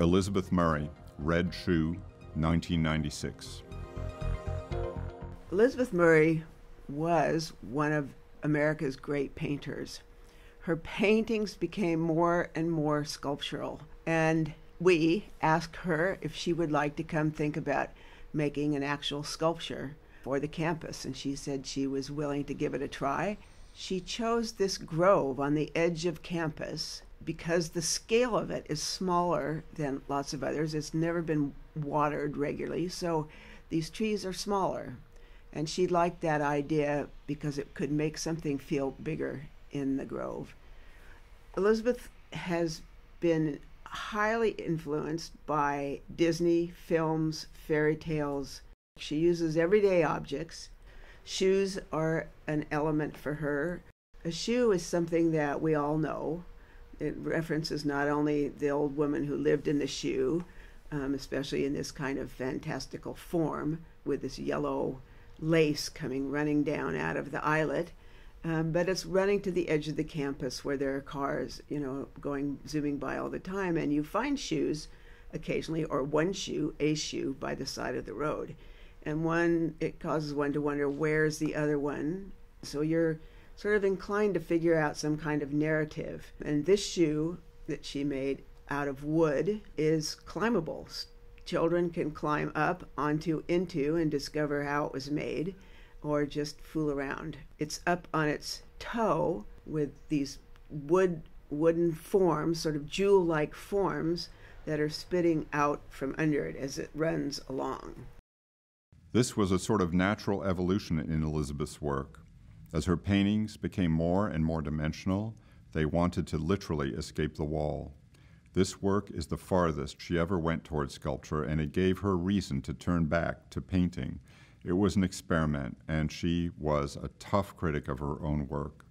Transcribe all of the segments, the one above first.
Elizabeth Murray, Red Shoe, 1996. Elizabeth Murray was one of America's great painters. Her paintings became more and more sculptural, and we asked her if she would like to come think about making an actual sculpture for the campus, and she said she was willing to give it a try. She chose this grove on the edge of campus because the scale of it is smaller than lots of others. It's never been watered regularly, so these trees are smaller. And she liked that idea because it could make something feel bigger in the grove. Elizabeth has been highly influenced by Disney films, fairy tales. She uses everyday objects. Shoes are an element for her. A shoe is something that we all know. It references not only the old woman who lived in the shoe, especially in this kind of fantastical form with this yellow lace running down out of the eyelet, but it's running to the edge of the campus where there are cars, zooming by all the time, and you find shoes occasionally, or a shoe by the side of the road, and it causes one to wonder, where's the other one? So you're sort of inclined to figure out some kind of narrative. And this shoe that she made out of wood is climbable. Children can climb up into and discover how it was made, or just fool around. It's up on its toe with these wooden forms, sort of jewel-like forms that are spitting out from under it as it runs along. This was a sort of natural evolution in Elizabeth's work. As her paintings became more and more dimensional, they wanted to literally escape the wall. This work is the farthest she ever went toward sculpture, and it gave her reason to turn back to painting. It was an experiment, and she was a tough critic of her own work.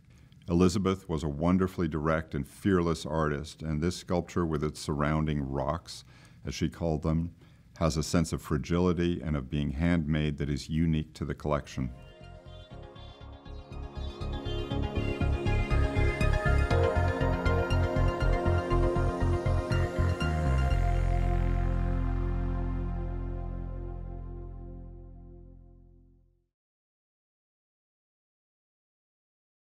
Elizabeth was a wonderfully direct and fearless artist, and this sculpture with its surrounding rocks, as she called them, has a sense of fragility and of being handmade that is unique to the collection.